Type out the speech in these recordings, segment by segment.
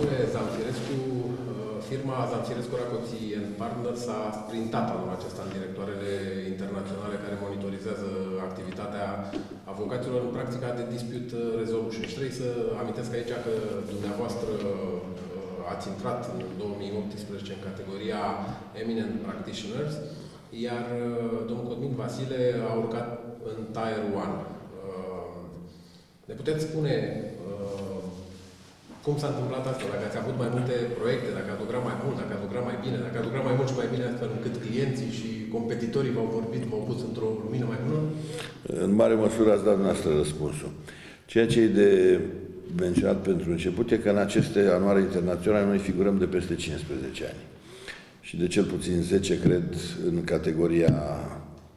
domnule Zamțirescu, firma Zamțirescu Racoții and Partners a printat anul acesta în directoarele internaționale care monitorizează activitatea avocaților în practica de dispute resolution. Și trebuie să amintesc aici că dumneavoastră ați intrat în 2018 în categoria Eminent Practitioners, iar domnul Cosmin Vasile a urcat în Tier 1. Ne puteți spune cum s-a întâmplat asta? Dacă ați avut mai multe proiecte, dacă ați lucrat mai mult, dacă ați lucrat mai bine, dacă ați lucrat mai mult și mai bine, astfel încât clienții și competitorii v-au vorbit, v-au pus într-o lumină mai bună? În mare măsură ați dat dumneavoastră răspunsul. Ceea ce e de menționat pentru început e că în aceste anuare internaționale noi figurăm de peste 15 ani. Și de cel puțin 10, cred, în categoria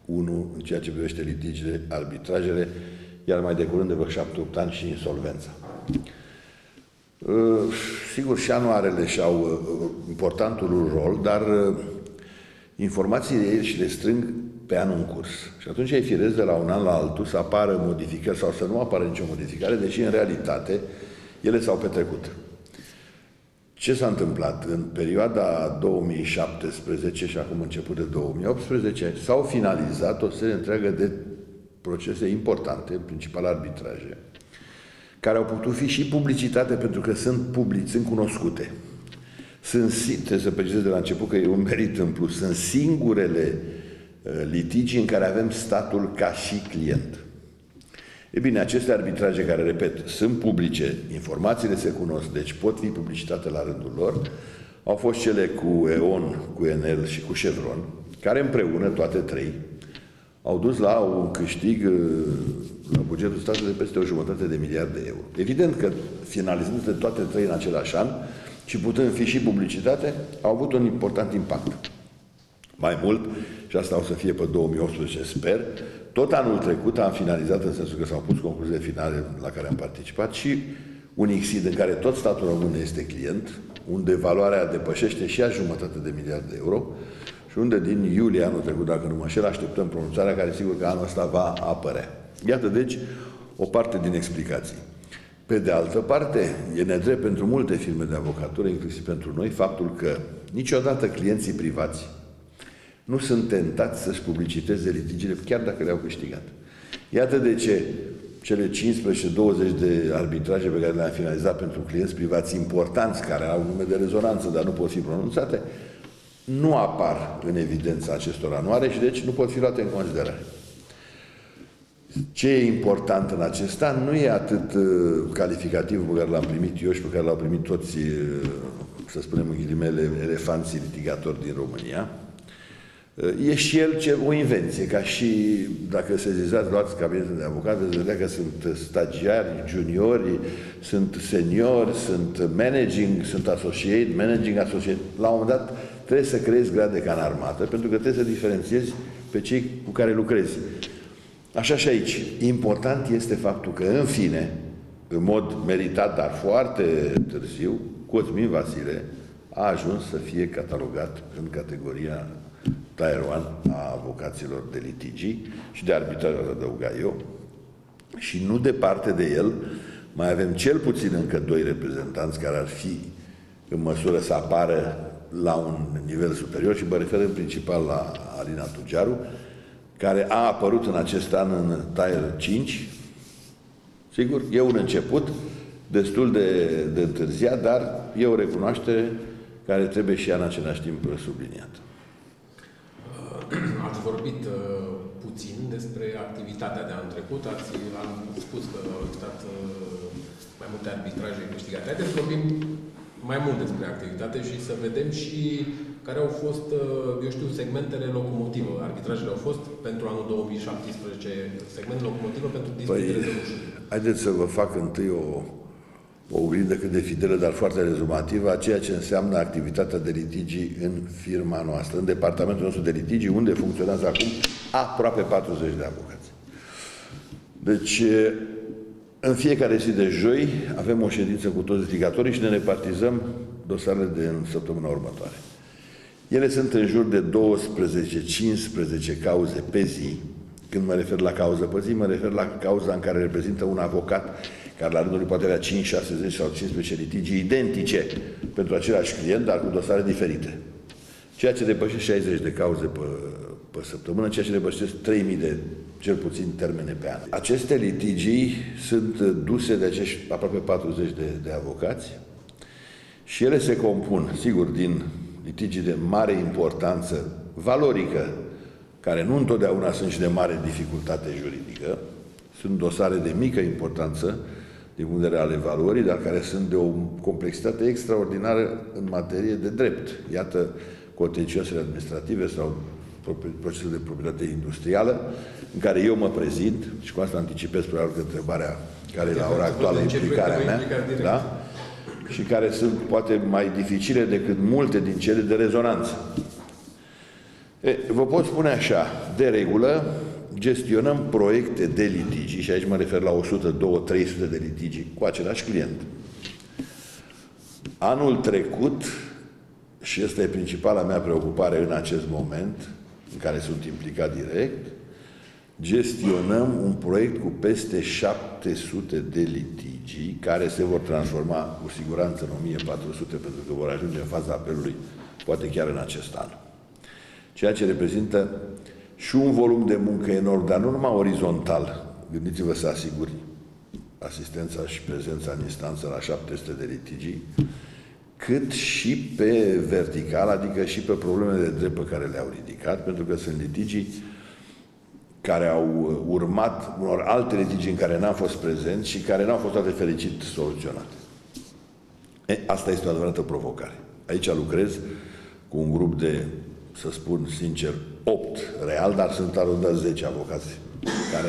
1, în ceea ce privește litigiile, arbitrajele, iar mai de curând de vreo 7-8 ani și insolvența. Sigur, și anuarele și-au importantul rol, dar informațiile ei și le strâng pe anul în curs. Și atunci e firesc de la un an la altul să apară modificări sau să nu apară nicio modificare, deși în realitate ele s-au petrecut. Ce s-a întâmplat? În perioada 2017 și acum început de 2018 s-au finalizat o serie întreagă de procese importante, în principal arbitraje, care au putut fi și publicitate pentru că sunt cunoscute. Trebuie să precizez de la început că e un merit în plus. Sunt singurele litigi în care avem statul ca și client. E bine, aceste arbitraje care, repet, sunt publice, informațiile se cunosc, deci pot fi publicitate la rândul lor, au fost cele cu EON, cu ENEL și cu Chevron, care împreună, toate trei, au dus la un câștig la bugetul statului de peste 1,5 miliarde de euro. Evident că, finalizându-se toate trei în același an și putând fi și publicitate, au avut un important impact. Mai mult, și asta o să fie pe 2018, sper, tot anul trecut am finalizat, în sensul că s-au pus concluziile finale la care am participat, și un IXID în care tot statul român este client, unde valoarea depășește și a 1,5 miliarde de euro, și unde din iulie anul trecut, dacă nu mă înșel, așteptăm pronunțarea, care sigur că anul ăsta va apărea. Iată, deci, o parte din explicații. Pe de altă parte, e nedrept pentru multe firme de avocatură, inclusiv pentru noi, faptul că niciodată clienții privați nu sunt tentați să-și publiciteze litigiile, chiar dacă le-au câștigat. Iată de ce cele 15-20 de arbitraje pe care le-am finalizat pentru clienți privați importanți, care au nume de rezonanță, dar nu pot fi pronunțate, nu apar în evidența acestor anuare și deci nu pot fi luate în considerare. Ce e important în acest an nu e atât calificativ pe care l-am primit eu și pe care l-au primit toți, să spunem în ghilimele, elefanții litigatori din România. E și el o invenție, ca și dacă se zizați, luați cabinetul de avocat, veți vedea că sunt stagiari, juniori, sunt seniori, sunt managing, sunt associate, managing associate. La un moment dat trebuie să creezi grade ca în armată, pentru că trebuie să diferențiezi pe cei cu care lucrezi. Așa și aici. Important este faptul că, în fine, în mod meritat, dar foarte târziu, Cosmin Vasile a ajuns să fie catalogat în categoria Tier 1 a avocaților de litigi și de arbitraj, aș adăuga eu, și nu departe de el mai avem cel puțin încă 2 reprezentanți care ar fi în măsură să apară la un nivel superior și mă refer în principal la Alina Tugiaru, care a apărut în acest an în Tier 5. Sigur, e un început destul de întârziat, dar e o recunoaștere care trebuie și ea în același timp subliniată. Ați vorbit puțin despre activitatea de anul trecut, am spus că au existat mai multe arbitraje câștigate. Haideți să vorbim mai mult despre activitate și să vedem și care au fost, eu știu, segmentele locomotivă. Arbitrajele au fost pentru anul 2017 segment locomotivă pentru dispute resolution. Haideți să vă fac întâi o oglindă cât de fidelă, dar foarte rezumativă, a ceea ce înseamnă activitatea de litigi în firma noastră, în departamentul nostru de litigi, unde funcționează acum aproape 40 de avocați. Deci, în fiecare zi de joi avem o ședință cu toți litigatorii și ne repartizăm dosarele de în săptămâna următoare. Ele sunt în jur de 12-15 cauze pe zi, Când mă refer la cauză pe zi, mă refer la cauza în care reprezintă un avocat care la rândul lui poate avea 5, 60 sau 15 litigii identice pentru același client, dar cu dosare diferite. Ceea ce depășește 60 de cauze pe săptămână, ceea ce depășește 3.000 de, cel puțin, termene pe an. Aceste litigii sunt duse de acești aproape 40 de avocați și ele se compun, sigur, din litigii de mare importanță valorică, care nu întotdeauna sunt și de mare dificultate juridică, sunt dosare de mică importanță din punct de vedere ale valorii, dar care sunt de o complexitate extraordinară în materie de drept. Iată contencioasele administrative sau procesul de proprietate industrială, în care eu mă prezint, și cu asta anticipez probabil că întrebarea care e la ora actuală implicarea mea, da? Și care sunt poate mai dificile decât multe din cele de rezonanță. Vă pot spune așa, de regulă gestionăm proiecte de litigi, și aici mă refer la 100, 200, 300 de litigi cu același client. Anul trecut, și asta e principala mea preocupare în acest moment, în care sunt implicat direct, gestionăm un proiect cu peste 700 de litigi, care se vor transforma cu siguranță în 1400, pentru că vor ajunge în faza apelului, poate chiar în acest an. Ceea ce reprezintă și un volum de muncă enorm, dar nu numai orizontal. Gândiți-vă să asiguri asistența și prezența în instanță la 700 de litigii, cât și pe vertical, adică și pe problemele de drept pe care le-au ridicat, pentru că sunt litigii care au urmat unor alte litigii în care n-am fost prezent și care n-au fost toate fericit soluționate. Asta este o adevărată provocare. Aici lucrez cu un grup de, să spun sincer, 8 real, dar sunt arundați 10 avocați care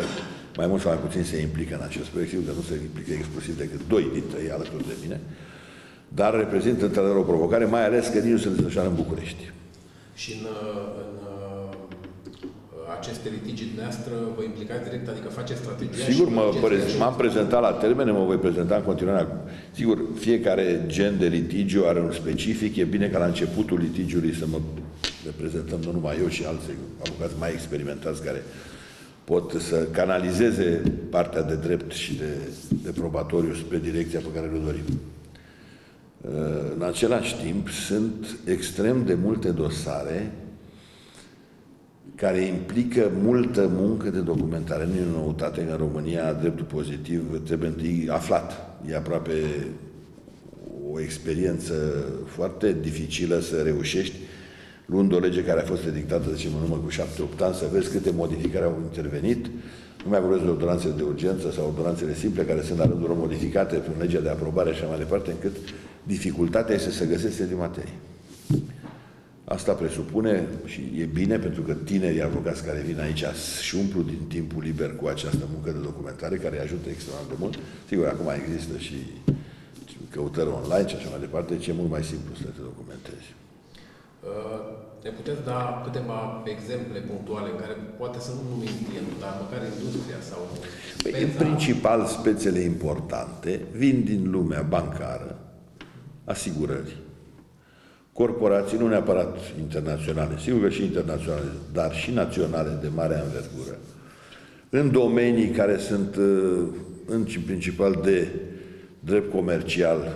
mai mult sau mai puțin se implică în acest proiect, sigur că nu se implică exclusiv decât 2 dintre ei alături de mine, dar reprezintă într-adevăr o provocare, mai ales că nici nu se desfășoară în București. Și în aceste litigii dumneavoastră vă implicați direct, adică faceți strategia? Sigur, m-am prezentat la termene, mă voi prezenta în continuare. Sigur, fiecare gen de litigiu are un specific, e bine ca la începutul litigiului să mă reprezentăm, nu numai eu, și alții avocați mai experimentați care pot să canalizeze partea de drept și de probatoriu spre direcția pe care le dorim. În același timp, sunt extrem de multe dosare care implică multă muncă de documentare. Nu e o noutate că în România dreptul pozitiv trebuie întâi aflat. E aproape o experiență foarte dificilă să reușești, luând o lege care a fost redictată, zicem, în urmă cu 7-8 ani, să vezi câte modificări au intervenit. Nu mai vorbesc de ordonanțele de urgență sau ordonanțele simple, care sunt la rândul lor modificate prin legea de aprobare și așa mai departe, încât dificultatea este să găsești de materii. Asta presupune, și e bine, pentru că tinerii avocați care vin aici și umplu din timpul liber cu această muncă de documentare, care îi ajută extraordinar de mult. Sigur, acum există și căutări online și așa mai departe, ce e mult mai simplu să te documentezi. Ne puteți da câteva exemple punctuale în care poate să nu numim clientul, dar măcar industria sau speța? În principal, spețele importante vin din lumea bancară, asigurări, corporații, nu neapărat internaționale, sigur că și internaționale, dar și naționale de mare anvergură, în domenii care sunt în principal de drept comercial,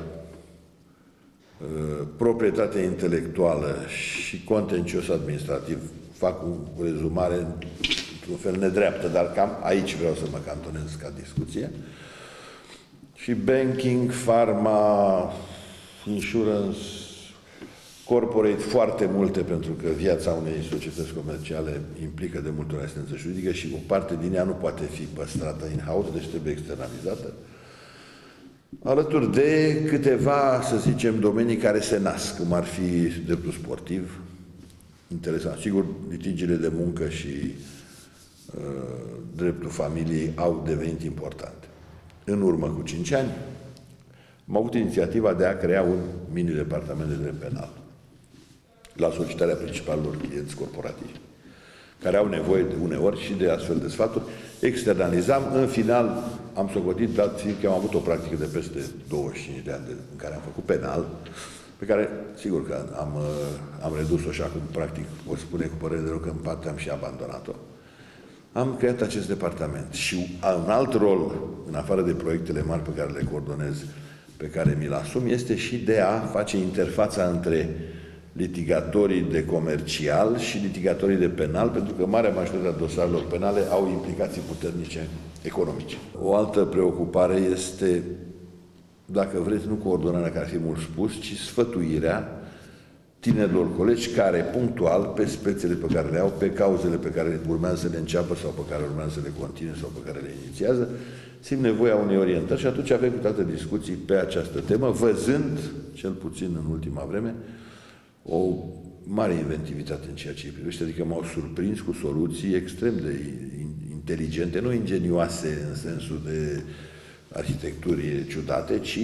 proprietatea intelectuală și contencios administrativ. Fac o rezumare într-un fel nedreaptă, dar cam aici vreau să mă cantonez ca discuție. Și banking, pharma, insurance, corporate, foarte multe, pentru că viața unei societăți comerciale implică de multe ori asistență juridică și o parte din ea nu poate fi păstrată in-house, deci trebuie externalizată. Alături de câteva, să zicem, domenii care se nasc, cum ar fi dreptul sportiv, interesant. Sigur, litigiile de muncă și dreptul familiei au devenit importante. În urmă cu 5 ani, am avut inițiativa de a crea un mini-departament de drept penal la solicitarea principalilor clienți corporativi, care au nevoie de uneori și de astfel de sfaturi. Externalizam, în final am socotit, dat fiind că am avut o practică de peste 25 de ani în care am făcut penal, pe care sigur că am redus-o și acum practic, o spune cu părere de rău că în parte am și abandonat-o. am creat acest departament și un alt rol, în afară de proiectele mari pe care le coordonez, pe care mi-l asum, este și de a face interfața între litigatorii de comercial și litigatorii de penal, pentru că marea majoritate a dosarelor penale au implicații puternice economice. O altă preocupare este, dacă vreți, nu coordonarea, care ar fi mult spus, ci sfătuirea tinerilor colegi care, punctual, pe spețele pe care le au, pe cauzele pe care urmează să le înceapă sau pe care urmează să le continue sau pe care le inițiază, simt nevoia unei orientări și atunci avem cu toate discuții pe această temă, văzând, cel puțin în ultima vreme, o mare inventivitate în ceea ce îi privește, adică m-au surprins cu soluții extrem de inteligente, nu ingenioase în sensul de arhitecturii ciudate, ci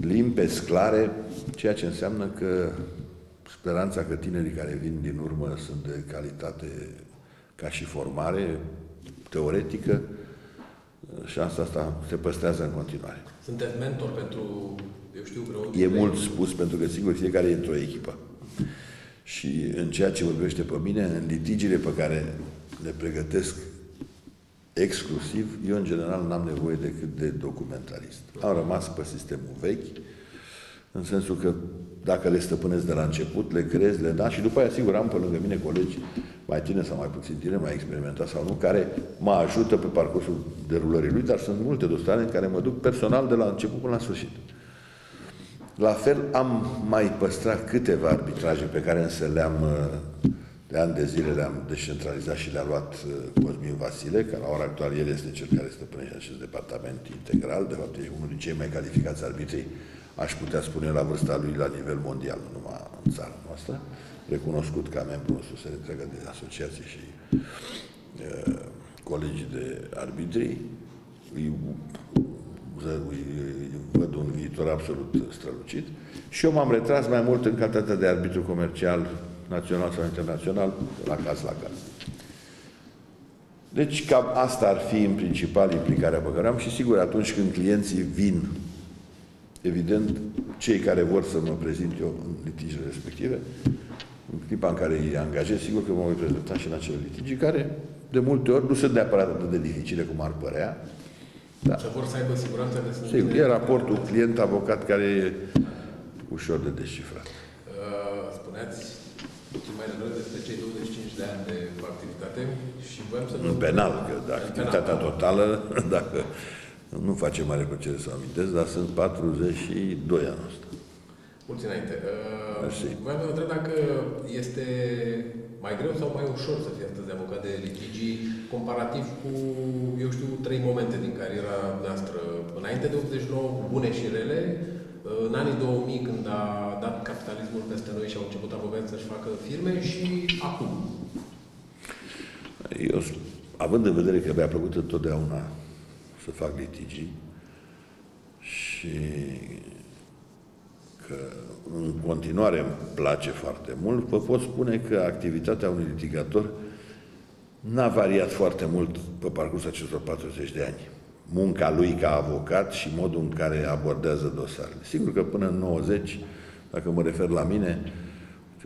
limpezi, clare, ceea ce înseamnă că speranța că tinerii care vin din urmă sunt de calitate ca și formare teoretică, șansa asta se păstrează în continuare. Sunteți mentor pentru, eu știu, e mult spus, pentru că, sigur, fiecare e într-o echipă. Și în ceea ce vorbește pe mine, în litigiile pe care le pregătesc exclusiv, eu, în general, n-am nevoie decât de documentarist. Am rămas pe sistemul vechi, în sensul că dacă le stăpânesc de la început, le crezi, le da și după aia, sigur, am pe lângă mine colegi mai tineri sau mai puțin tineri, mai experimentați sau nu, care mă ajută pe parcursul derulării lui, dar sunt multe dosare în care mă duc personal de la început până la sfârșit. La fel, am mai păstrat câteva arbitraje pe care însă de ani de zile le-am descentralizat și le-a luat Cosmin Vasile, care la ora actuală el este cel care stăpânește acest departament integral, de fapt e unul din cei mai calificați arbitri, aș putea spune, la vârsta lui, la nivel mondial, nu numai în țara noastră, recunoscut ca membru în susține întreagă de asociații și colegii de arbitri. Îi văd un viitor absolut strălucit. Și eu m-am retras mai mult în calitatea de arbitru comercial, național sau internațional, la caz la caz. Deci cam asta ar fi în principal implicarea pe care am și, sigur, atunci când clienții vin, evident, cei care vor să mă prezint eu în litigiile respective, în clipa în care îi angajez, sigur că mă voi prezenta și în acele litigi care, de multe ori, nu sunt neapărat atât de dificile cum ar părea. Da. Vor să aibă siguranța de sănătate. Sigur, e raportul client-avocat care e ușor de descifrat. Spuneați puțin mai devreme despre cei 25 de ani de activitate și voiam să... În penal, că dacă activitatea totală, dacă... Nu face mare plăcere să amintesc, dar sunt 42 ani ăsta. Mulți înainte. Vreau să întreb dacă este mai greu sau mai ușor să fii astăzi avocat de litigii, comparativ cu, eu știu, trei momente din cariera noastră. Înainte de 89, cu bune și rele, în anii 2000, când a dat capitalismul peste noi și au început avocații să-și facă firme, și acum. Eu, având în vedere că mi-a plăcut întotdeauna să fac litigii și că în continuare îmi place foarte mult, vă pot spune că activitatea unui litigator n-a variat foarte mult pe parcursul acestor 40 de ani. Munca lui ca avocat și modul în care abordează dosarele. Sigur că până în 90, dacă mă refer la mine,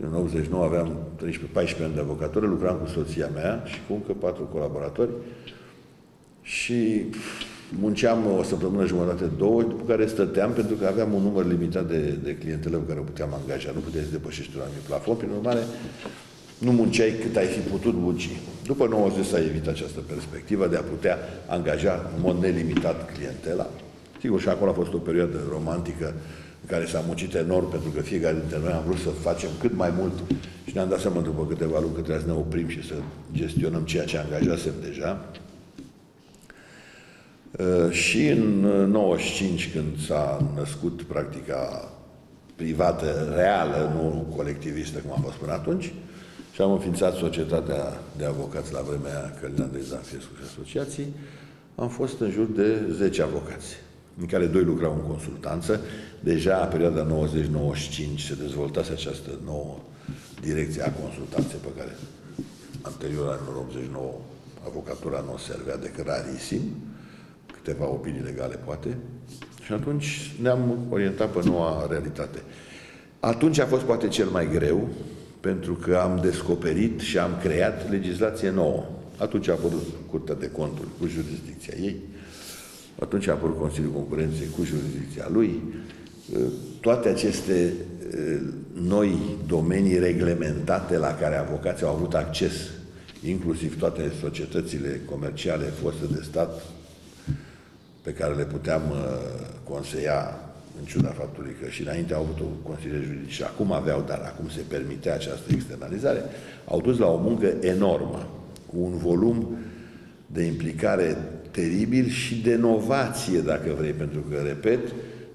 în 89 aveam 13-14 ani de avocatură, lucram cu soția mea și cu încă 4 colaboratori și munceam o săptămână jumătate, două, după care stăteam, pentru că aveam un număr limitat de clientele pe care o puteam angaja. Nu puteai să depășești un anumit plafon, prin urmare, nu munceai cât ai fi putut munci. După 90 s-a evit această perspectivă de a putea angaja în mod nelimitat clientela. Sigur, și acolo a fost o perioadă romantică în care s-a muncit enorm, pentru că fiecare dintre noi am vrut să facem cât mai mult și ne-am dat seama după câteva luni că trebuie să ne oprim și să gestionăm ceea ce angajasem deja. Și în 95, când s-a născut practica privată reală, nu colectivistă, cum a fost până atunci, și am înființat Societatea de Avocați, la vremea aia, Călina de Zanfiescu și asociații, am fost în jur de 10 avocați, în care 2 lucrau în consultanță. Deja, în perioada 90-95, se dezvoltase această nouă direcție a consultanței, pe care anterior, anilor 89, avocatura nu servea decât rarisim, câteva opinii legale, poate, și atunci ne-am orientat pe noua realitate. Atunci a fost poate cel mai greu, pentru că am descoperit și am creat legislație nouă. Atunci a apărut Curtea de Conturi cu jurisdicția ei, atunci a apărut Consiliul Concurenței cu jurisdicția lui. Toate aceste noi domenii reglementate la care avocații au avut acces, inclusiv toate societățile comerciale foste de stat, pe care le puteam conseia, în ciuda faptului că și înainte au avut o consiliere juridică și acum aveau, dar acum se permitea această externalizare, au dus la o muncă enormă, cu un volum de implicare teribil și de novație, dacă vrei, pentru că, repet,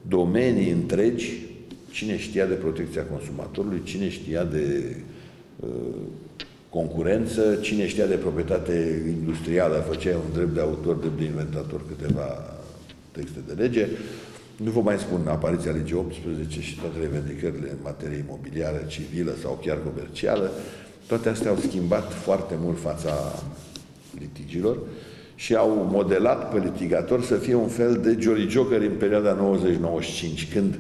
domenii întregi, cine știa de protecția consumatorului, cine știa de concurență, cine știa de proprietate industrială, făcea un drept de autor, drept de inventator, câteva texte de lege. Nu vă mai spun apariția legii 18 și toate revendicările în materie imobiliară, civilă sau chiar comercială. Toate astea au schimbat foarte mult fața litigilor și au modelat pe litigator să fie un fel de jolly joker în perioada 90-95, când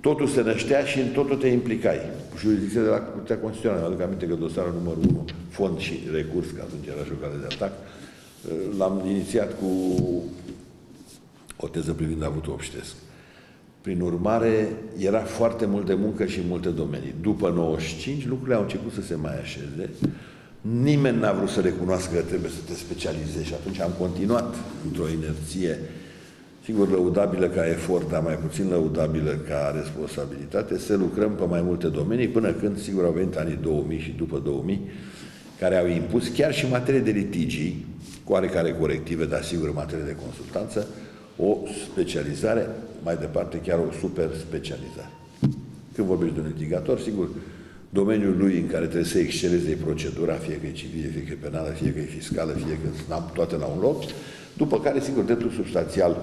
totul se năștea și în totul te implicai. Jurisdicția de la Curtea Constituțională, îmi aduc aminte că dosarul numărul 1, fond și recurs, că atunci era jucare de atac, l-am inițiat cu o teză privind avutul obștesc. Prin urmare, era foarte multă muncă și multe domenii. După 95, lucrurile au început să se mai așeze. Nimeni n-a vrut să recunoască că trebuie să te specializezi și atunci am continuat într-o inerție, sigur, lăudabilă ca efort, dar mai puțin lăudabilă ca responsabilitate, să lucrăm pe mai multe domenii, până când, sigur, au venit anii 2000 și după 2000, care au impus chiar și în materie de litigii, cu oarecare corective, dar sigur în materie de consultanță, o specializare, mai departe chiar o super specializare. Când vorbești de un litigator, sigur, domeniul lui în care trebuie să exceleze procedura, fie că e civilă, fie că e penală, fie că e fiscală, fie că snap, toate la un loc, după care, sigur, dreptul substanțial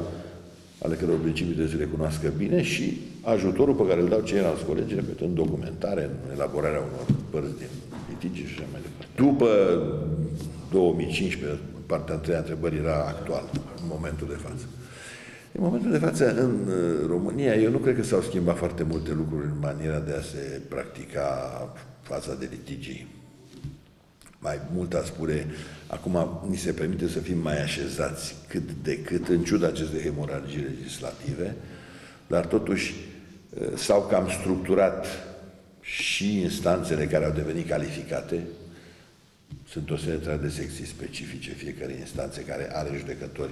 ale căror principii trebuie să le cunoască bine și ajutorul pe care îl dau ceilalți colegi, repet, în documentare, în elaborarea unor părți din litigi și așa mai departe. După 2015, partea a treia întrebări era actuală, în momentul de față. În momentul de față, în România, eu nu cred că s-au schimbat foarte multe lucruri în maniera de a se practica fața de litigii. Mai mult a spune, acum ni se permite să fim mai așezați cât de cât, în ciuda acestei hemoragii legislative, dar totuși s-au cam structurat și instanțele care au devenit calificate. Sunt o serie de secții specifice, fiecare instanță care are judecători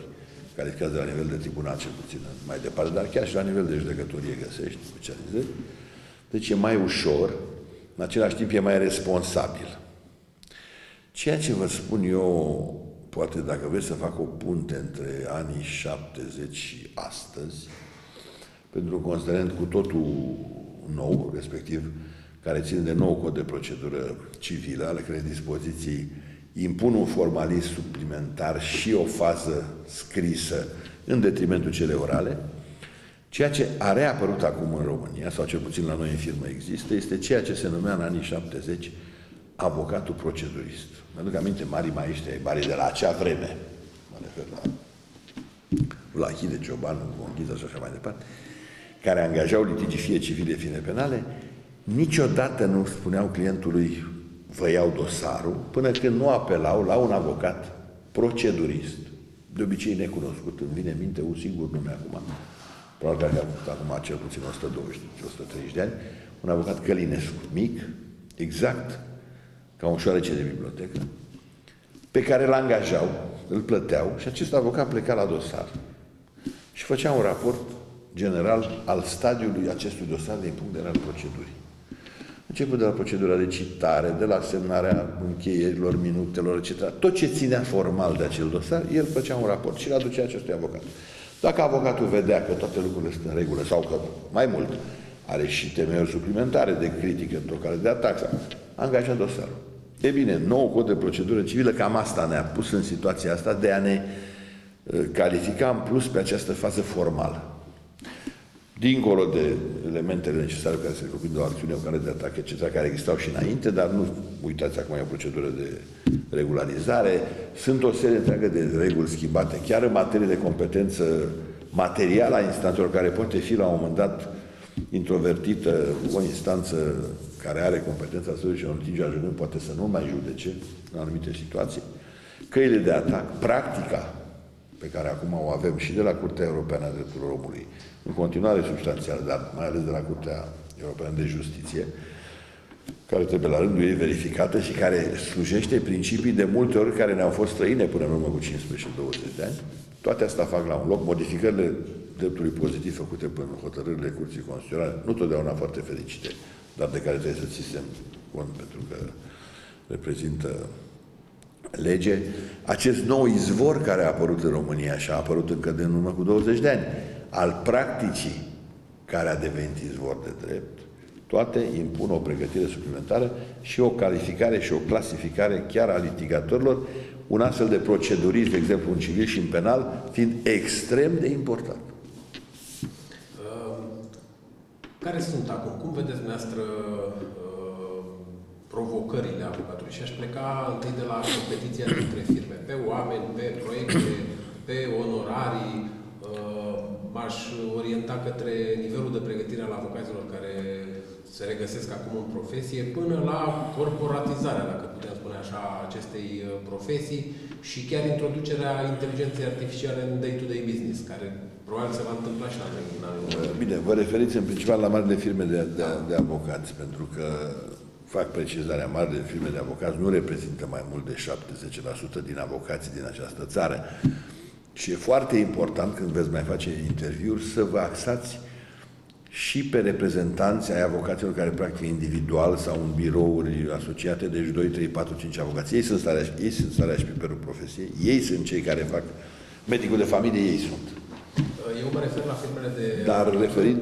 calificați de la nivel de tribunal, cel puțin mai departe, dar chiar și la nivel de judecătorie găsești specializări. Deci e mai ușor, în același timp e mai responsabil. Ceea ce vă spun eu, poate dacă vreți să fac o punte între anii 70 și astăzi, pentru un considerent cu totul nou, respectiv, care țin de nou cod de procedură civilă, ale cărei dispoziții impun un formalism suplimentar și o fază scrisă în detrimentul celei orale, ceea ce a reapărut acum în România, sau cel puțin la noi în firmă există, este ceea ce se numea în anii 70 avocatul procedurist. Mă aduc aminte, marii maestri ai barii de la acea vreme, mă refer la Blanchi de Giovanni, Von Giza și așa mai departe, care angajau litigii fie civile, fie penale, niciodată nu spuneau clientului vă iau dosarul, până când nu apelau la un avocat procedurist, de obicei necunoscut, îmi vine în minte un singur nume acum, probabil că a avut acum cel puțin 120-130 de ani, un avocat călinescu, mic, exact ca un șoarece de bibliotecă, pe care îl angajau, îl plăteau și acest avocat pleca la dosar și făcea un raport general al stadiului acestui dosar din punct de vedere al procedurii. Începând de la procedura de citare, de la semnarea încheierilor, minutelor, etc. Tot ce ținea formal de acel dosar, el făcea un raport și îl aducea acestui avocat. Dacă avocatul vedea că toate lucrurile sunt în regulă sau că, mai mult, are și temeiuri suplimentare de critică într-o cale de atac, sau angaja dosarul. E bine, nou cod de procedură civilă, cam asta ne-a pus în situația asta de a ne califica în plus pe această fază formală. Dincolo de elementele necesare care se cuprind de o acțiune, o cale de atac, etc., care existau și înainte, dar nu uitați, acum e o procedură de regularizare, sunt o serie întreagă de reguli schimbate, chiar în materie de competență materială a instanțelor, care poate fi la un moment dat introvertită, o instanță care are competența să duce un litigiu ajungând, poate să nu mai judece în anumite situații, căile de atac, practica pe care acum o avem și de la Curtea Europeană a Drepturilor Omului, în continuare substanțială, dar mai ales de la Curtea Europeană de Justiție, care trebuie la rândul ei verificată și care slujește principii de multe ori care ne-au fost străine până în urmă cu 15-20 de ani. Toate astea fac la un loc. Modificările dreptului pozitiv făcute până în hotărârile Curții Constituționale, nu totdeauna foarte fericite, dar de care trebuie să ținem cont pentru că reprezintă lege. Acest nou izvor care a apărut în România și a apărut încă de în urmă cu 20 de ani, al practicii care a devenit izvor de drept, toate impun o pregătire suplimentară și o calificare și o clasificare chiar a litigatorilor, un astfel de procedurism, de exemplu, în civil și în penal, fiind extrem de important. Care sunt acum? Cum vedeți dumneavoastră provocările avocatului? Și aș pleca întâi de la competiția dintre firme, pe oameni, pe proiecte, pe onorarii. M-aș orienta către nivelul de pregătire al avocaților care se regăsesc acum în profesie, până la corporatizarea, dacă putem spune așa, acestei profesii și chiar introducerea inteligenței artificiale în day-to-day business, care probabil se va întâmpla și la anul. Bine, vă referiți în principal la marile firme de avocați, pentru că fac precizarea, marile firme de avocați nu reprezintă mai mult de 70% din avocații din această țară. Și e foarte important, când veți mai face interviuri, să vă axați și pe reprezentanții ai avocaților care practică individual sau în birouri asociate, deci 2, 3, 4, 5 avocații. Ei sunt sarea și piperul profesiei, ei sunt cei care fac medicul de familie, ei sunt. Eu mă refer la firmele de... Dar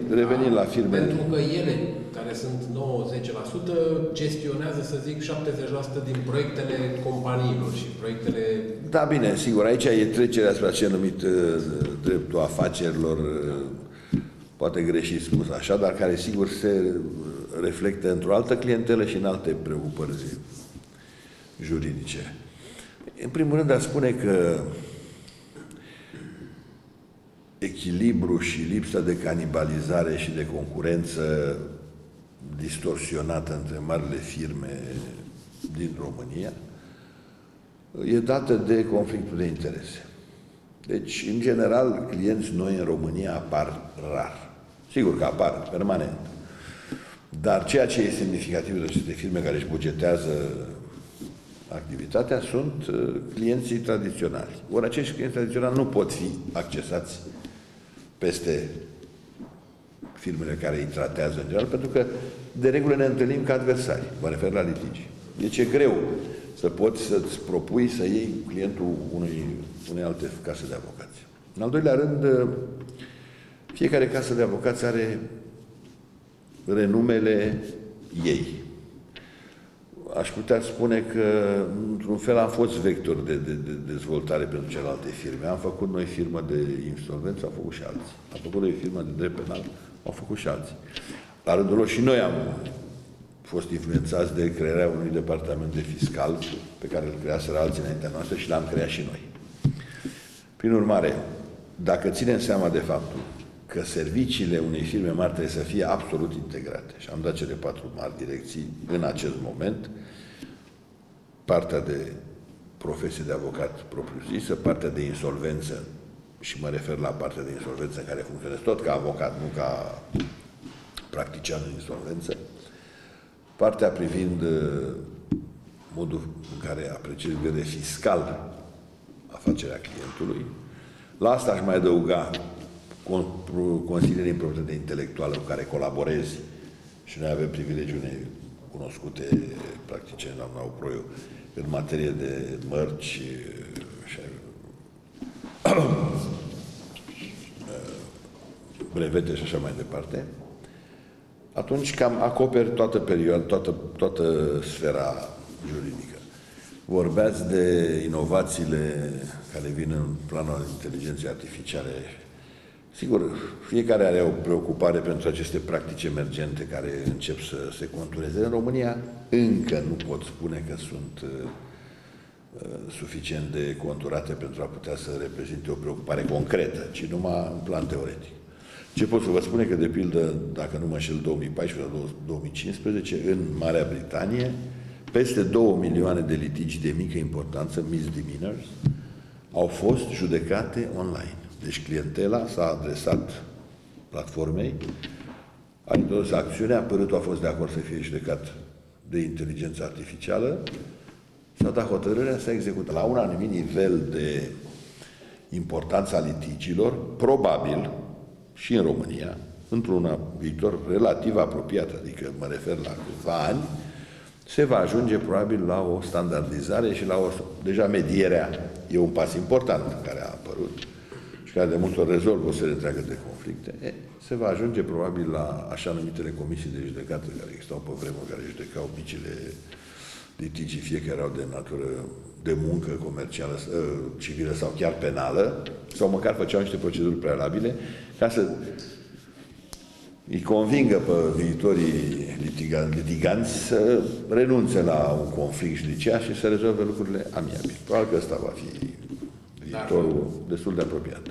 revenind la firmele... Pentru că ele, care sunt 9-10%, gestionează, să zic, 70% din proiectele companiilor și proiectele... Da, bine, sigur, aici e trecerea spre acel numit dreptul afacerilor, poate greșit spus așa, dar care, sigur, se reflectă într-o altă clientelă și în alte preocupări juridice. În primul rând, a spune că echilibru și lipsa de canibalizare și de concurență distorsionată între marile firme din România e dată de conflictul de interese. Deci, în general, clienți noi în România apar rar. Sigur că apar permanent. Dar ceea ce e semnificativ de aceste firme care își bugetează activitatea sunt clienții tradiționali. Ori acești clienți tradiționali nu pot fi accesați peste firmele care îi tratează în general, pentru că de regulă ne întâlnim ca adversari. Mă refer la litigi. Deci e greu să poți să-ți propui să iei clientul unei alte case de avocați. În al doilea rând, fiecare casă de avocați are renumele ei. Aș putea spune că, într-un fel, am fost vector de dezvoltare pentru celelalte firme. Am făcut noi firmă de insolvență, au făcut și alții. Am făcut noi firmă de drept penal, au făcut și alții. La rândul lor și noi am fost influențați de crearea unui departament de fiscal pe care îl creaseră alții înaintea noastră și l-am creat și noi. Prin urmare, dacă ținem seama de faptul că serviciile unei firme mari trebuie să fie absolut integrate. Și am dat cele 4 mari direcții în acest moment. Partea de profesie de avocat propriu-zisă, partea de insolvență, și mă refer la partea de insolvență în care funcționez tot ca avocat, nu ca practician în insolvență, partea privind modul în care apreciez vede fiscal afacerea clientului. La asta aș mai adăuga consilierii în proprietate intelectuală cu care colaborezi și noi avem privilegiul unei cunoscute practicieni, doamna Oproiu, în materie de mărci și brevete și așa mai departe, atunci cam acoperi toată perioada, toată sfera juridică. Vorbeați de inovațiile care vin în planul inteligenței artificiale. Sigur, fiecare are o preocupare pentru aceste practici emergente care încep să se contureze. În România încă nu pot spune că sunt suficient de conturate pentru a putea să reprezinte o preocupare concretă, ci numai în plan teoretic. Ce pot să vă spun că, de pildă, dacă nu mă înșel, 2014-2015, în Marea Britanie, peste 2 milioane de litigi de mică importanță, misdemeanors, au fost judecate online. Deci clientela s-a adresat platformei, a introdus acțiunea, părâtul a fost de acord să fie judecat de inteligență artificială, s-a dat hotărârea, s-a executat. La un anumit nivel de importanță a litigilor, probabil și în România, într-un viitor relativ apropiat, adică mă refer la câțiva ani, se va ajunge probabil la o standardizare și la o... Deja medierea e un pas important care a apărut și care de multe ori rezolvă o serie întreagă de conflicte. E, se va ajunge probabil la așa numitele comisii de judecată care existau pe vremuri, care judecau micile litigii, fie că erau de natură de muncă comercială, civilă sau chiar penală, sau măcar făceau niște proceduri prealabile ca să îi convingă pe viitorii litiganți să renunțe la un conflict judiciar și să rezolve lucrurile amiabil. Probabil că ăsta va fi viitorul destul de apropiat.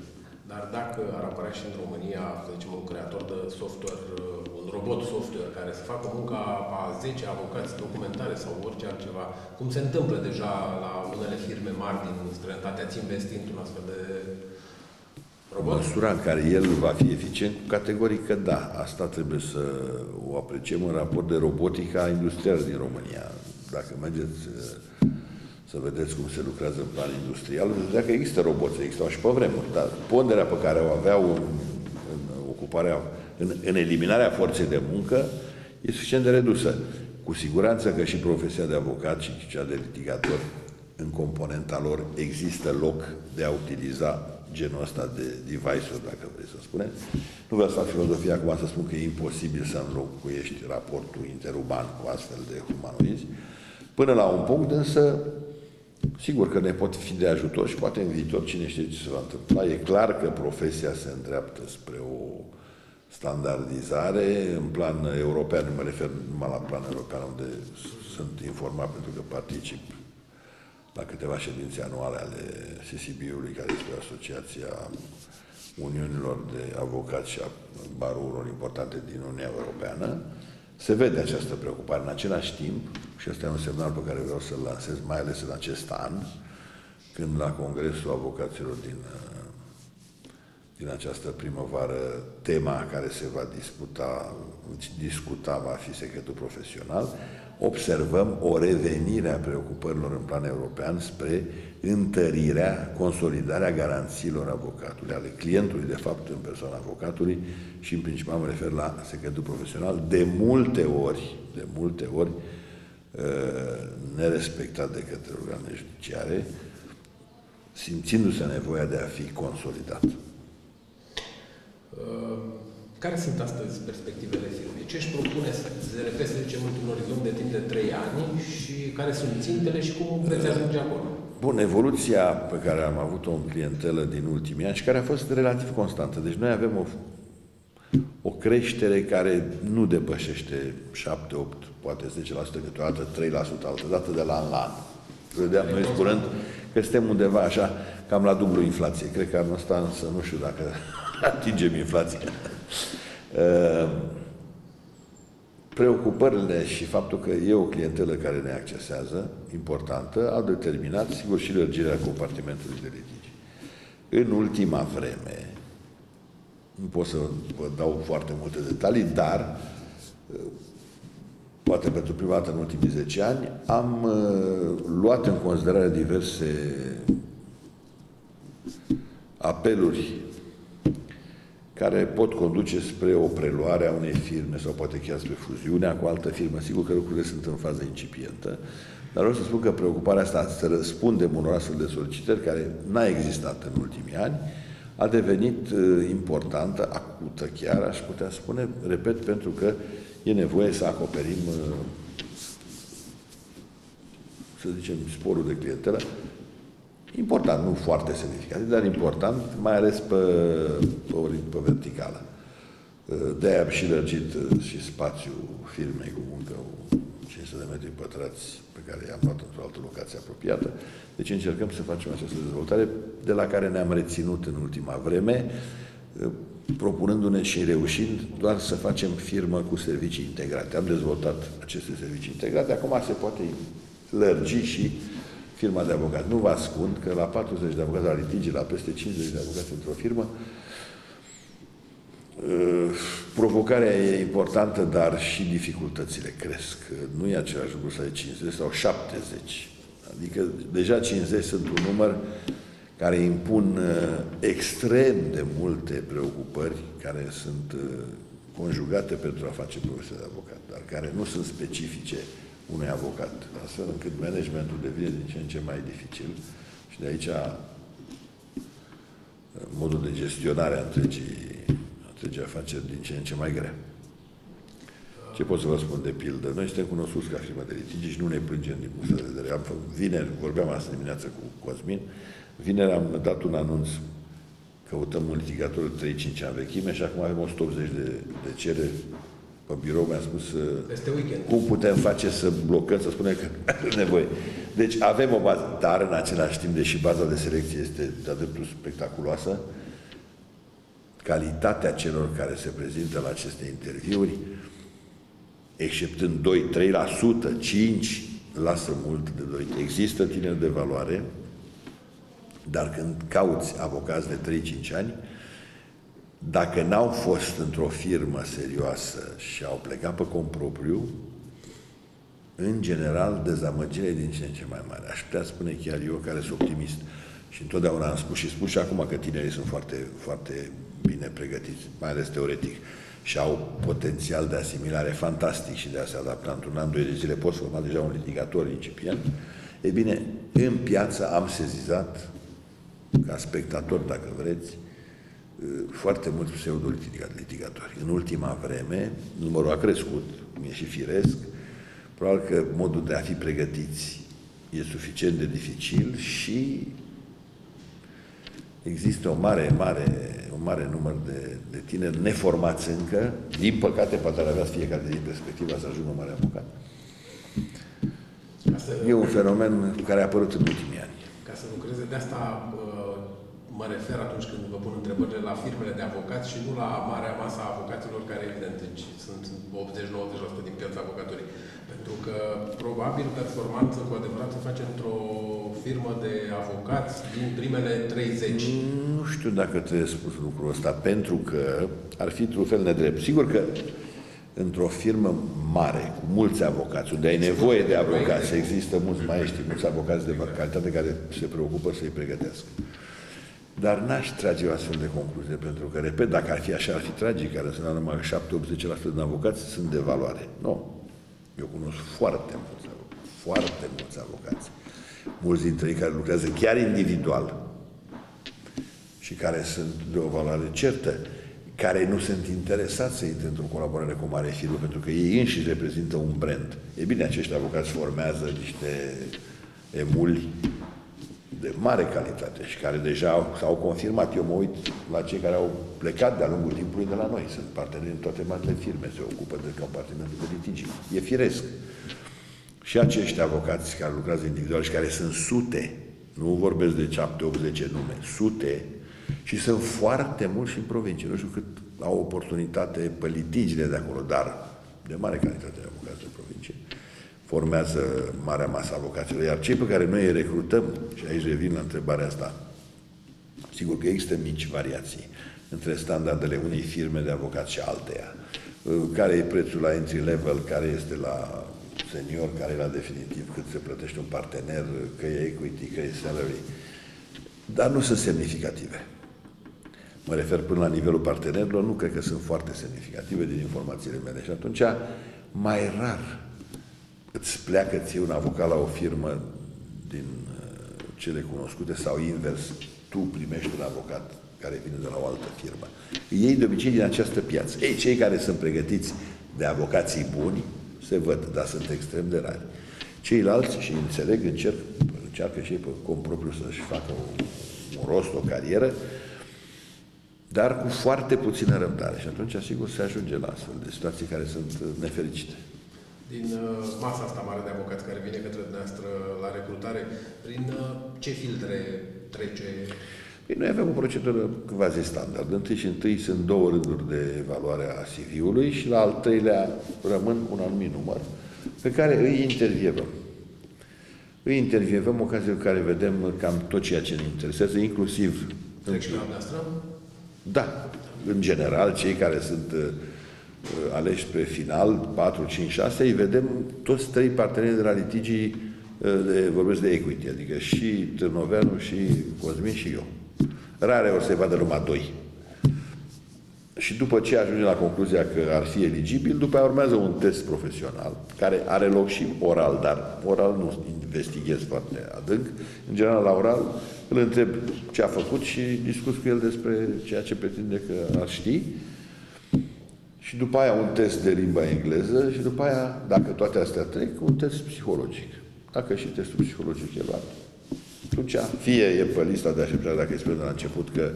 Dar dacă ar apărea și în România, să zicem, un creator de software, un robot software care să facă munca a 10 avocați documentare sau orice altceva, cum se întâmplă deja la unele firme mari din străinătate, ați investit într-un astfel de robot? Măsura în care el va fi eficient, categoric că da. Asta trebuie să o apreciem în raport de robotica industrială din România. Dacă mergeți să vedeți cum se lucrează în plan industrial, dacă există roboți, existau și pe vremuri, dar ponderea pe care o aveau în eliminarea forței de muncă e suficient de redusă. Cu siguranță că și profesia de avocat și cea de litigator, în componenta lor, există loc de a utiliza genul ăsta de device-uri, dacă vreți să spunem. Nu vreau să fac filozofia acum să spun că e imposibil să înlocuiești raportul interuman cu astfel de humanoizi. Până la un punct, însă, sigur că ne pot fi de ajutor și poate în viitor, cine știe ce se va întâmpla. E clar că profesia se îndreaptă spre o standardizare în plan european, nu mă refer numai la plan european, unde sunt informat pentru că particip la câteva ședințe anuale ale CCB-ului, care este Asociația Uniunilor de Avocați și a barurilor importante din Uniunea Europeană. Se vede această preocupare. În același timp, și ăsta e un semnal pe care vreau să-l lansez, mai ales în acest an, când la Congresul Avocaților din această primăvară, tema care se va discuta va fi secretul profesional, observăm o revenire a preocupărilor în plan european spre întărirea, consolidarea garanțiilor avocatului, ale clientului, de fapt, în persoana avocatului și, în principal, mă refer la secretul profesional, de multe ori, nerespectat de către organele judiciare, simțindu-se nevoia de a fi consolidat. Care sunt astăzi perspectivele firmei? Ce își propune să ZRP, să zicem, într-un orizont de timp de 3 ani și care sunt țintele și cum veți ajunge acolo? Bun, evoluția pe care am avut-o în clientelă din ultimii ani și care a fost relativ constantă. Deci noi avem o creștere care nu depășește 7, 8, poate 10%, câteodată 3%, altădată de la an la an. Vedeam noi spunând că suntem undeva așa, cam la dublu inflație. Cred că anul ăsta, însă, nu știu dacă atingem inflația. Preocupările și faptul că e o clientelă care ne accesează, importantă, a determinat, sigur, și lărgirea compartimentului de litigi. În ultima vreme, nu pot să vă dau foarte multe detalii, dar poate pentru prima dată în ultimii 10 ani, am luat în considerare diverse apeluri care pot conduce spre o preluare a unei firme sau poate chiar spre fuziunea cu altă firmă. Sigur că lucrurile sunt în fază incipientă, dar vreau să spun că preocuparea asta să răspundem unor astfel de solicitări care n-a existat în ultimii ani, a devenit importantă, acută chiar, aș putea spune, repet, pentru că e nevoie să acoperim, să zicem, sporul de clientelă. Important, nu foarte semnificativ, dar important, mai ales pe verticală. De-aia am și lărgit și spațiul firmei cu încă 500 de metri pătrați pe care i-am luat într-o altă locație apropiată. Deci încercăm să facem această dezvoltare de la care ne-am reținut în ultima vreme. propunându-ne și reușind doar să facem firmă cu servicii integrate. Am dezvoltat aceste servicii integrate, acum se poate lărgi și firma de avocat. Nu vă ascund că la 40 de avocați, la litigii, la peste 50 de avocați într-o firmă, provocarea e importantă, dar și dificultățile cresc. Nu e același lucru să ai 50 sau 70. Adică deja 50 sunt un număr care impun extrem de multe preocupări care sunt conjugate pentru a face profesia de avocat, dar care nu sunt specifice unui avocat, astfel încât managementul devine din ce în ce mai dificil și de aici modul de gestionare a întregii afaceri din ce în ce mai grea. Ce pot să vă spun de pildă? Noi suntem cunoscuți ca firmă de litigi și nu ne plângem din punct de vedere. Am făcut vineri, vorbeam asta dimineață cu Cosmin, vineri am dat un anunț, căutăm un litigator de 3-5 ani vechime și acum avem 180 de cereri pe birou, mi-a spus cum putem face să blocăm, să spunem că are nevoie. Deci avem o bază, dar în același timp, deși baza de selecție este de-a dreptul spectaculoasă, calitatea celor care se prezintă la aceste interviuri, exceptând 2-3%, 5% lasă mult de dorit. Există tineri de valoare, dar când cauți avocați de 3-5 ani, dacă n-au fost într-o firmă serioasă și au plecat pe cont propriu, în general, dezamăgirea e din ce în ce mai mare. Aș putea spune chiar eu, care sunt optimist, și întotdeauna am spus și spun și acum că tinerii sunt foarte, foarte bine pregătiți, mai ales teoretic, și au potențial de asimilare fantastic și de a se adapta într-un an, 2 de zile, poți forma deja un litigator incipient. E bine, în piață am sezizat, ca spectator, dacă vreți, foarte mulți pseudo-litigatori. În ultima vreme, numărul a crescut, cum e și firesc, probabil că modul de a fi pregătiți e suficient de dificil și există un mare număr de tineri neformați încă, din păcate, poate ar avea fiecare din perspectiva să ajungă mare avocat. E un fenomen care a apărut în ultimii ani. Ca să lucreze, de asta mă refer atunci când vă pun întrebările la firmele de avocați și nu la marea masă a avocaților care, evident, sunt 80-90% din piața avocaturii. Pentru că, probabil, performanță cu adevărat se face într-o firmă de avocați din primele 30. Nu știu dacă trebuie spus lucrul ăsta, pentru că ar fi într-un fel nedrept. Sigur că într-o firmă mare, cu mulți avocați, unde ai nevoie de avocați, există mulți maestri, mulți avocați de calitate care se preocupă să-i pregătească. Dar n-aș trage o astfel de concluzie, pentru că, repet, dacă ar fi așa, ar fi tragic, care sunt la numai 7-80% din avocați sunt de valoare. Nu. Eu cunosc foarte mulți avocați, mulți dintre ei care lucrează chiar individual și care sunt de o valoare certă, care nu sunt interesați să intre într-o colaborare cu o mare firmă, pentru că ei înșiși reprezintă un brand. E bine, acești avocați formează niște emuli de mare calitate și care deja s-au confirmat. Eu mă uit la cei care au plecat de-a lungul timpului de la noi. Sunt parteneri în toate marile firme, se ocupă de compartimentul de litigii. E firesc. Și acești avocați care lucrează individual și care sunt sute, nu vorbesc de 7-80 nume, sute, și sunt foarte mulți și în provincie. Nu știu cât au oportunitate pe litigiile de acolo, dar de mare calitate de avocați în provincie. Formează marea masă a avocaților. Iar cei pe care noi îi recrutăm, și aici revin la întrebarea asta, sigur că există mici variații între standardele unei firme de avocați și alteia. Care e prețul la entry level, care este la senior, care e la definitiv, cât se plătește un partener, că e equity, că e salary. Dar nu sunt semnificative. Mă refer până la nivelul partenerilor, nu cred că sunt foarte semnificative din informațiile mele. Și atunci, mai rar îți pleacă ție un avocat la o firmă din cele cunoscute sau invers, tu primești un avocat care vine de la o altă firmă. Ei de obicei din această piață. Ei, cei care sunt pregătiți de avocații buni se văd, dar sunt extrem de rari. Ceilalți, și înțeleg, încearcă și ei pe cont propriu să-și facă un rost, o carieră, dar cu foarte puțină răbdare. Și atunci, sigur, se ajunge la astfel de situații care sunt nefericite. Din masa asta mare de avocați care vine către dumneavoastră la recrutare, prin ce filtre trece? Ei, noi avem o procedură quasi standard. Întâi și întâi sunt două rânduri de evaluare a CV-ului și la al treilea rămân un anumit număr pe care îi intervievăm. Îi intervievăm, ocazia în care vedem cam tot ceea ce ne interesează, inclusiv... Da, în general, cei care sunt aleși pe final, 4, 5, 6, îi vedem toți trei partenerii de la litigii, vorbesc de equity, adică și Târnoveanu, și Cosmin, și eu. Rare ori se vadă numai doi. Și după ce ajunge la concluzia că ar fi eligibil, după aia urmează un test profesional, care are loc și oral, dar oral nu investighez foarte adânc. În general, la oral, îl întreb ce a făcut și discut cu el despre ceea ce pretinde că ar ști. Și după aia un test de limba engleză și după aia, dacă toate astea trec, un test psihologic. Dacă și testul psihologic e luat, atunci fie e pe lista de așteptare, dacă îi spune de la început că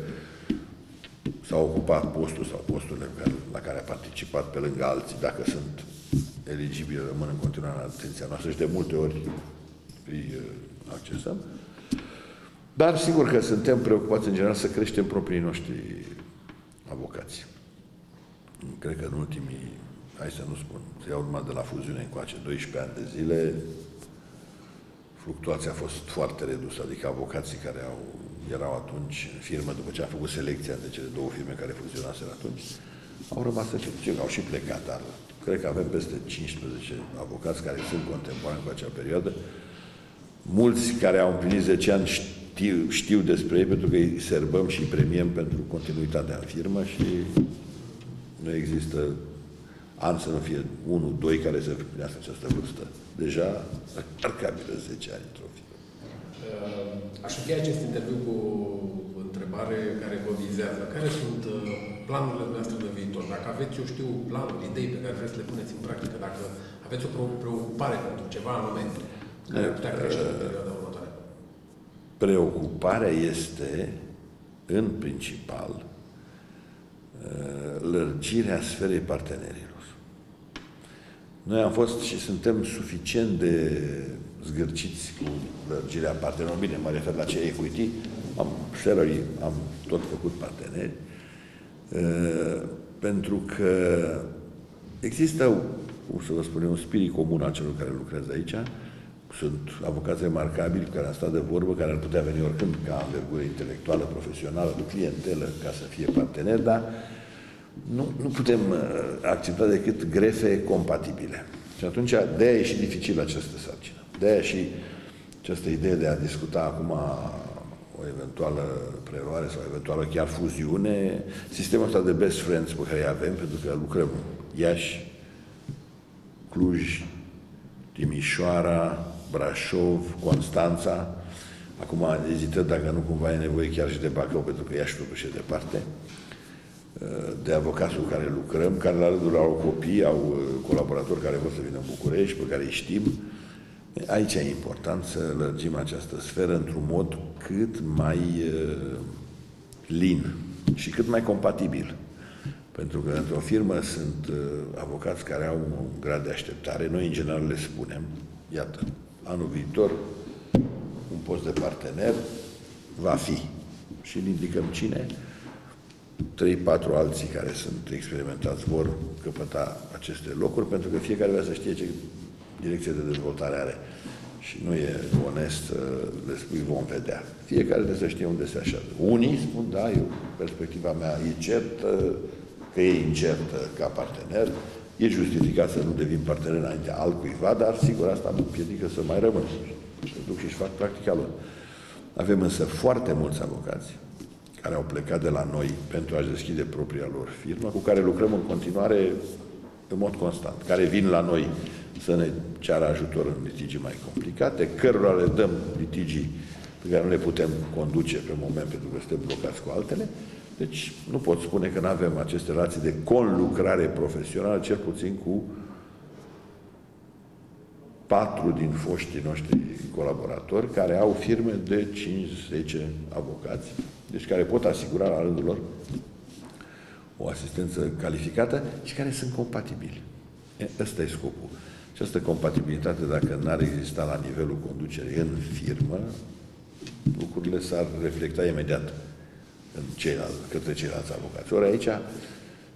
s-a ocupat postul sau posturile la care a participat pe lângă alții, dacă sunt eligibile, rămân în continuare în atenția noastră și de multe ori îi accesăm. Dar sigur că suntem preocupați în general să creștem proprii noștri avocați. Cred că în ultimii, hai să nu spun, se iau urma de la fuziune încoace, 12 ani de zile, fluctuația a fost foarte redusă, adică avocații care erau atunci în firmă, după ce a făcut selecția de cele două firme care fuzionaseră atunci, au rămas efectiv, au și plecat, dar cred că avem peste 15 avocați care sunt contemporani cu acea perioadă. Mulți care au împlinit 10 ani știu despre ei, pentru că îi serbăm și îi premiem pentru continuitatea în firmă și nu există an să nu fie 1, 2 care să împlinească această vârstă. Deja ar cabilă 10 ani într-o firmă. Aș încheia acest interviu cu o întrebare care vă vizează. Care sunt planurile noastre de viitor? Dacă aveți, eu știu, planuri, idei pe care vreți să le puneți în practică, dacă aveți o preocupare pentru ceva anume, care putea crește în perioada următoare? Preocuparea este, în principal, lărgirea sferei partenerilor. Noi am fost și suntem suficient de zgârciți cu lărgirea partenerilor. Bine, mă refer la cei equity, am tot făcut parteneri, pentru că există, cum să vă spun, un spirit comun al celor care lucrează aici. Sunt avocați remarcabili care am stat de vorbă, care ar putea veni oricând ca învergură intelectuală, profesională, de clientelă, ca să fie partener, dar nu putem accepta decât grefe compatibile. Și atunci, de-aia e și dificil această sarcină. De-aia și această idee de a discuta acum o eventuală preluare sau eventuală chiar fuziune, sistemul ăsta de best friends pe care îi avem, pentru că lucrăm Iași, Cluj, Timișoara, Brașov, Constanța. Acum ezităm dacă nu cumva e nevoie chiar și de Bacău, pentru că Iași totuși e departe, de avocați cu care lucrăm, care la rândul au copii, au colaboratori care vor să vină în București, pe care îi știm. Aici e important să lărgim această sferă într-un mod cât mai lin și cât mai compatibil. Pentru că într-o firmă sunt avocați care au un grad de așteptare. Noi, în general, le spunem, iată, anul viitor, un post de partener va fi. Și îl indicăm cine. 3-4 alții care sunt experimentați vor căpăta aceste locuri, pentru că fiecare vrea să știe ce direcție de dezvoltare are. Și nu e onest să le spui, vom vedea. Fiecare trebuie să știe unde se așează. Unii spun, da, eu, perspectiva mea e certă, că e incertă ca partener, e justificat să nu devin partener înaintea altcuiva, dar sigur asta mă împiedică să mai rămân. Să duc și-și fac practica lor. Avem însă foarte mulți avocați care au plecat de la noi pentru a-și deschide propria lor firmă, cu care lucrăm în continuare în mod constant, care vin la noi să ne ceară ajutor în litigii mai complicate, cărora le dăm litigii pe care nu le putem conduce pe moment pentru că suntem blocați cu altele. Deci nu pot spune că nu avem aceste relații de conlucrare profesională, cel puțin cu 4 din foștii noștri colaboratori care au firme de 5-10 avocați, deci care pot asigura la rândul lor o asistență calificată și care sunt compatibili. Ăsta e scopul. Această compatibilitate, dacă n-ar exista la nivelul conducerii în firmă, lucrurile s-ar reflecta imediat. către ceilalți avocați. Ori aici,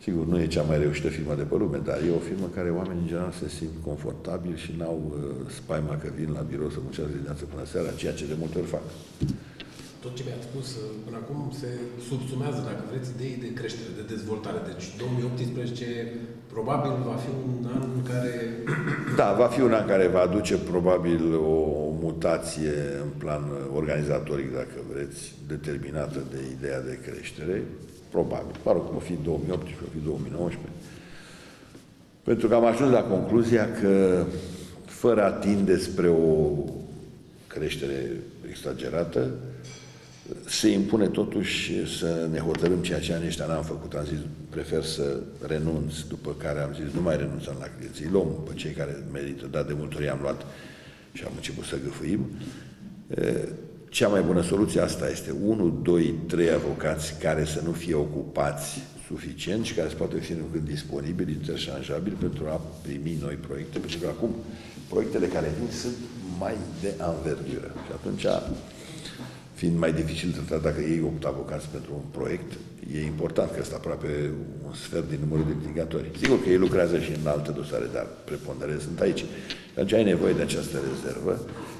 sigur, nu e cea mai reușită firmă de pe lume, dar e o firmă în care oamenii în general se simt confortabili și n-au spaima că vin la birou să muncească dimineața până seara, ceea ce de multe ori fac. Tot ce mi-ați spus până acum se subsumează, dacă vreți, idei de creștere, de dezvoltare. Deci 2018 probabil va fi un an în care... Da, va fi un an care va aduce probabil o mutație în plan organizatoric, dacă vreți, determinată de ideea de creștere. Probabil. Pare că o fi 2018, o fi 2019. Pentru că am ajuns la concluzia că fără a tinde spre o creștere exagerată, se impune totuși să ne hotărâm ceea ce anii ăștia n-am făcut. Am zis, prefer să renunț, după care am zis, nu mai renunțăm la clienții, luăm pe cei care merită, dar de multe ori am luat și am început să gâfâim. Cea mai bună soluție asta este 1, 2, 3 avocați care să nu fie ocupați suficient și care să poată fi disponibili, interșanjabili pentru a primi noi proiecte, pentru că acum proiectele care vin sunt mai de anvergură. Și atunci, fiind mai dificil tratat, dacă iei 8 avocați pentru un proiect, e important că este aproape un sfert din numărul de litigatori. Sigur că ei lucrează și în alte dosare, dar preponderent sunt aici. Deci ai nevoie de această rezervă,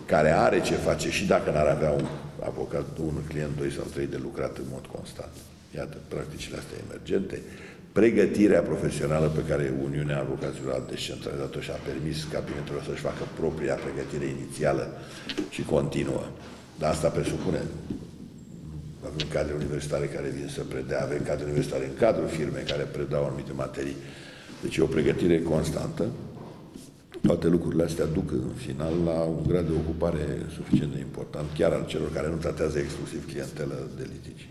care are ce face și dacă n-ar avea un avocat, un client, 2 sau 3 de lucrat în mod constant. Iată, practicile astea emergente, pregătirea profesională pe care Uniunea Avocaților a descentralizat-o și a permis cabinetelor să-și facă propria pregătire inițială și continuă. Dar asta presupune, avem cadre universitare care vin să predea, avem cadre universitare în cadrul firmei care predau anumite materii. Deci e o pregătire constantă. Toate lucrurile astea duc în final la un grad de ocupare suficient de important, chiar al celor care nu tratează exclusiv clientela de litigi.